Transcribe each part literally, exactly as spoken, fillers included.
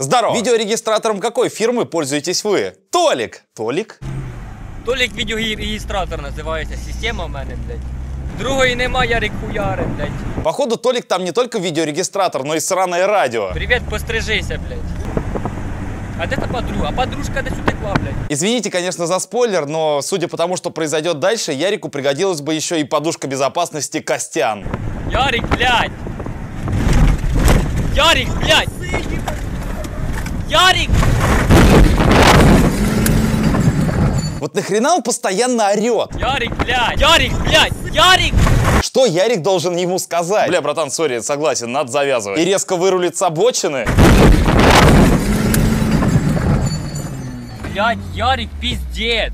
Здорово! Видеорегистратором какой фирмы пользуетесь вы? Толик! Толик? Толик видеорегистратор называется, система у меня, блядь. Другой нема, Ярик хуярит, блядь. Походу, Толик там не только видеорегистратор, но и сраное радио. Привет, пострижися, блядь. А это подруга, а подружка до сюда кла, блядь. Извините, конечно, за спойлер, но судя по тому, что произойдет дальше, Ярику пригодилась бы еще и подушка безопасности Костян. Ярик, блядь! Ярик, блядь! Ярик! Вот нахрена он постоянно орет? Ярик, блядь! Ярик, блядь! Ярик! Что Ярик должен ему сказать? Бля, братан, сори, согласен, надо завязывать. И резко вырулит с обочины. Блядь, Ярик, пиздец!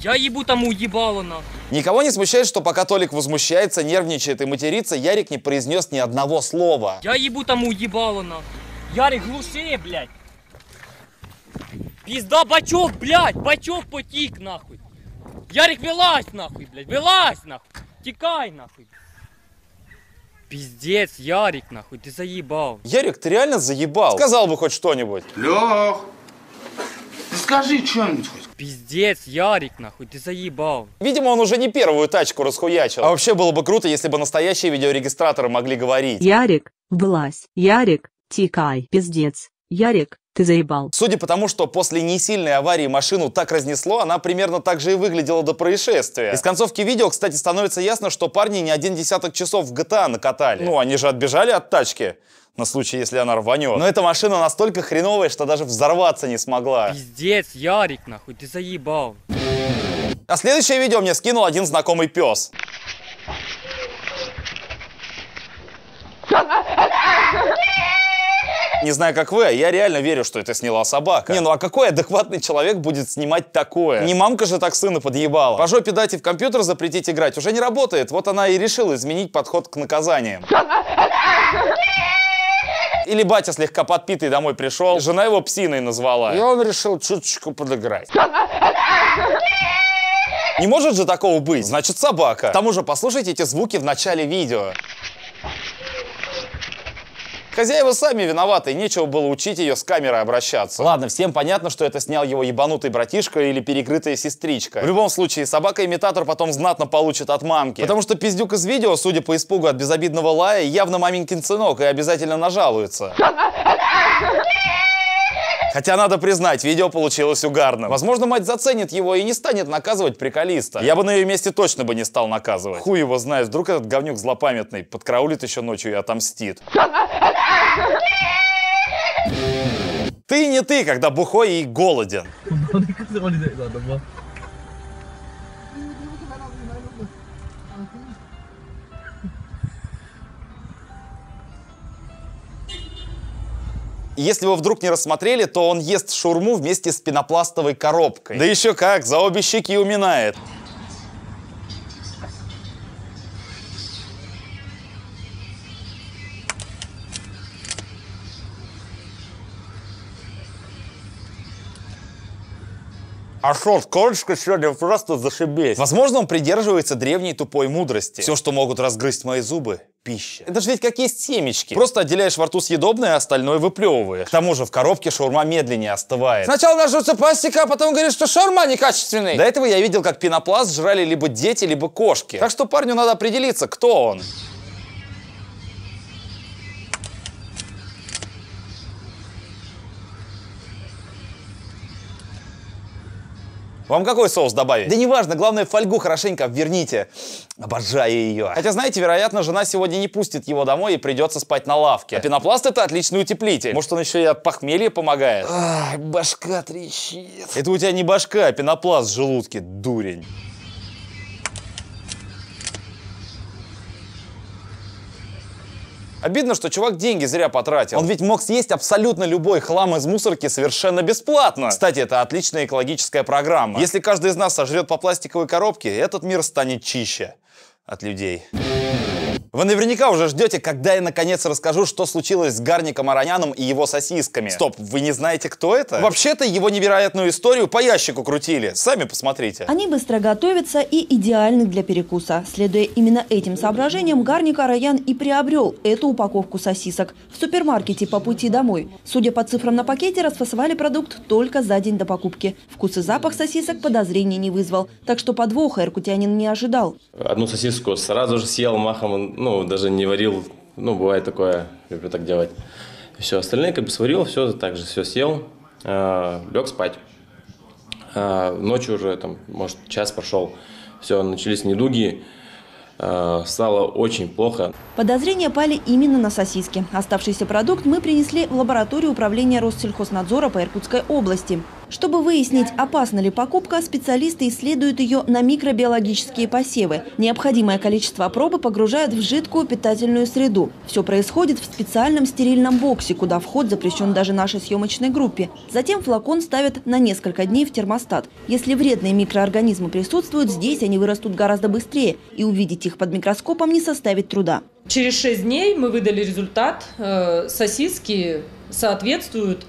Я ебу тому ебало нахуй. Никого не смущает, что пока Толик возмущается, нервничает и матерится, Ярик не произнес ни одного слова. Я ебу тому ебало нахуй. Ярик, глуши, блядь! Пизда, бачок, блядь, бачок потик, нахуй. Ярик, вылазь, нахуй, блядь, вылазь, нахуй. Текай, нахуй. Пиздец, Ярик, нахуй, ты заебал. Ярик, ты реально заебал. Сказал бы хоть что-нибудь. Лёх, ты скажи что-нибудь хоть. Пиздец, Ярик, нахуй, ты заебал. Видимо, он уже не первую тачку расхуячил. А вообще было бы круто, если бы настоящие видеорегистраторы могли говорить. Ярик, вылазь, Ярик, текай, пиздец, Ярик. Ты заебал. Судя по тому, что после несильной аварии машину так разнесло, она примерно так же и выглядела до происшествия. Из концовки видео, кстати, становится ясно, что парни не один десяток часов в джи ти эй накатали. Ну, они же отбежали от тачки, на случай, если она рванет. Но эта машина настолько хреновая, что даже взорваться не смогла. Пиздец, Ярик, нахуй, ты заебал. А следующее видео мне скинул один знакомый пес. Не знаю, как вы, а я реально верю, что это сняла собака. Не, ну а какой адекватный человек будет снимать такое? Не мамка же так сына подъебала. По жопе дать и в компьютер запретить играть уже не работает. Вот она и решила изменить подход к наказаниям. Или батя слегка подпитый домой пришел, жена его псиной назвала. И он решил чуточку подыграть. Не может же такого быть, значит собака. К тому же послушайте эти звуки в начале видео. Хозяева сами виноваты, нечего было учить ее с камерой обращаться. Ладно, всем понятно, что это снял его ебанутый братишка или перекрытая сестричка. В любом случае, собака-имитатор потом знатно получит от мамки. Потому что пиздюк из видео, судя по испугу от безобидного лая, явно маменькин сынок и обязательно нажалуется. Хотя, надо признать, видео получилось угарным. Возможно, мать заценит его и не станет наказывать приколиста. Я бы на ее месте точно бы не стал наказывать. Хуй его знает, вдруг этот говнюк злопамятный подкраулит еще ночью и отомстит. Ты не ты, когда бухой и голоден. Если вы вдруг не рассмотрели, то он ест шаурму вместе с пенопластовой коробкой. Да еще как, за обе щеки уминает. А шо, корочка сегодня просто зашибись. Возможно, он придерживается древней тупой мудрости. Все, что могут разгрызть мои зубы, пища. Это же ведь как есть семечки. Просто отделяешь во рту съедобное, а остальное выплевываешь. К тому же в коробке шаурма медленнее остывает. Сначала нажрутся пластика, а потом говорит, что шаурма некачественный. До этого я видел, как пенопласт жрали либо дети, либо кошки. Так что парню надо определиться, кто он. Вам какой соус добавить? Да неважно, главное фольгу хорошенько обверните. Обожаю ее. Хотя, знаете, вероятно, жена сегодня не пустит его домой и придется спать на лавке. А пенопласт это отличный утеплитель. Может, он еще и от похмелья помогает? Ах, башка трещит. Это у тебя не башка, а пенопласт в желудке, дурень. Обидно, что чувак деньги зря потратил. Он ведь мог съесть абсолютно любой хлам из мусорки совершенно бесплатно. Кстати, это отличная экологическая программа. Если каждый из нас сожрет по пластиковой коробке, этот мир станет чище от людей. Вы наверняка уже ждете, когда я наконец расскажу, что случилось с Гарником Ароняном и его сосисками. Стоп, вы не знаете, кто это? Вообще-то его невероятную историю по ящику крутили. Сами посмотрите. Они быстро готовятся и идеальны для перекуса. Следуя именно этим соображениям, Гарник Аронян и приобрел эту упаковку сосисок в супермаркете по пути домой. Судя по цифрам на пакете, расфасовали продукт только за день до покупки. Вкус и запах сосисок подозрений не вызвал. Так что подвоха иркутянин не ожидал. Одну сосиску сразу же съел махом. Ну, даже не варил, ну, бывает такое, люблю так делать. Все, остальные как бы сварил, все так же, все съел, э, лег спать. Э, ночью уже, там, может, час прошел, все, начались недуги, э, стало очень плохо. Подозрения пали именно на сосиски. Оставшийся продукт мы принесли в лабораторию управления Россельхознадзора по Иркутской области. Чтобы выяснить, опасна ли покупка, специалисты исследуют ее на микробиологические посевы. Необходимое количество пробы погружают в жидкую питательную среду. Все происходит в специальном стерильном боксе, куда вход запрещен даже нашей съемочной группе. Затем флакон ставят на несколько дней в термостат. Если вредные микроорганизмы присутствуют, здесь они вырастут гораздо быстрее, и увидеть их под микроскопом не составит труда. Через шесть дней мы выдали результат. Сосиски соответствуют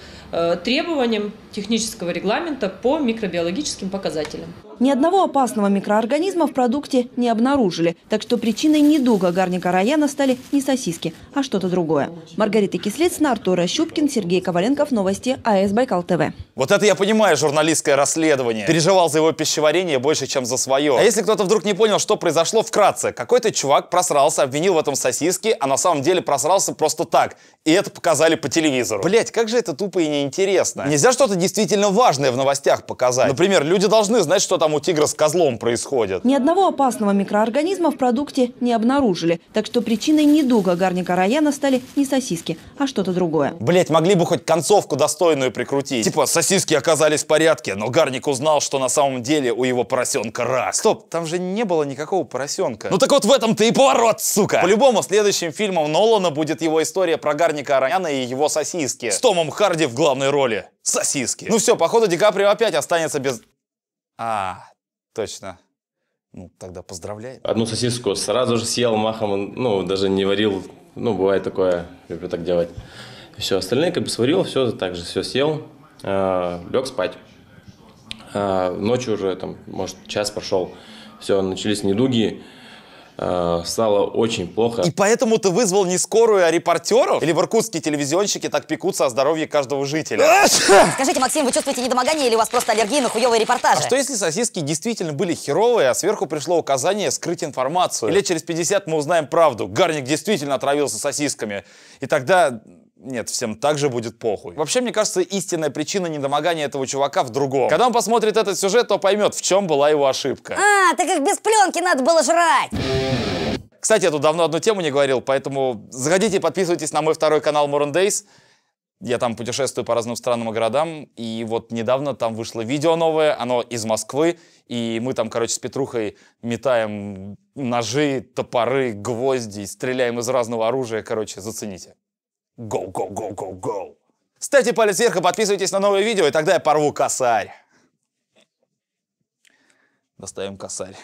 требованиям технического регламента по микробиологическим показателям. Ни одного опасного микроорганизма в продукте не обнаружили. Так что причиной недуга Гарника Ароняна стали не сосиски, а что-то другое. Маргарита Кислецна, Артур Ращупкин, Сергей Коваленков. Новости АС Байкал ТВ. Вот это я понимаю журналистское расследование. Переживал за его пищеварение больше, чем за свое. А если кто-то вдруг не понял, что произошло, вкратце. Какой-то чувак просрался, обвинил в этом сосиски, а на самом деле просрался просто так. И это показали по телевизору. Блять, как же это тупо и неинтересно. Нельзя что-то действительно важное в новостях показать. Например, люди должны знать, что там у тигра с козлом происходит. Ни одного опасного микроорганизма в продукте не обнаружили. Так что причиной недуга Гарника Ароняна стали не сосиски, а что-то другое. Блять, могли бы хоть концовку достойную прикрутить. Типа, сосиски оказались в порядке, но Гарник узнал, что на самом деле у его поросенка рак. Стоп, там же не было никакого поросенка. Ну так вот в этом-то и поворот, сука. По-любому следующим фильмом Нолана будет его история про Гарника Ароняна и его сосиски. С Томом Харди в главной роли. Сосиски. Ну все, походу ДиКаприо опять останется без... А, точно. Ну, тогда поздравляю. Одну сосиску сразу же съел махом, ну, даже не варил. Ну, бывает такое, люблю так делать. Все, остальные как бы сварил, все так же, все съел, э, лег спать. Э, ночью уже, там, может, час прошел, все, начались недуги. Стало очень плохо. И поэтому ты вызвал не скорую, а репортеров? Или в Иркутске телевизионщики так пекутся о здоровье каждого жителя? Скажите, Максим, вы чувствуете недомогание или у вас просто аллергия на хуевые репортажи? А что если сосиски действительно были херовые, а сверху пришло указание скрыть информацию? И лет через пятьдесят мы узнаем правду. Гарник действительно отравился сосисками. И тогда... Нет, всем так же будет похуй. Вообще, мне кажется, истинная причина недомогания этого чувака в другом. Когда он посмотрит этот сюжет, то поймет, в чем была его ошибка. А, так их без пленки надо было жрать! Кстати, я тут давно одну тему не говорил, поэтому заходите и подписывайтесь на мой второй канал Moran Days. Я там путешествую по разным странам и городам, и вот недавно там вышло видео новое, оно из Москвы, и мы там, короче, с Петрухой метаем ножи, топоры, гвозди, стреляем из разного оружия, короче, зацените. Go, go, go, go, go. Ставьте палец вверх и подписывайтесь на новые видео, и тогда я порву косарь. Достаем косарь.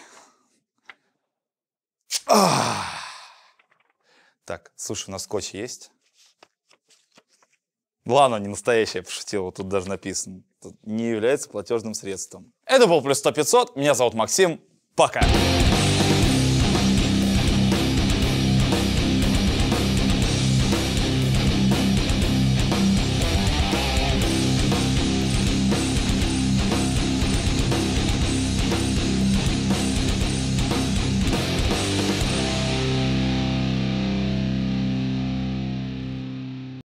А! Так, слушай, у нас скотч есть? Ладно, не настоящая, пошутила, тут даже написано. Тут не является платежным средством. Это был плюс сто пятьсот, меня зовут Максим, пока.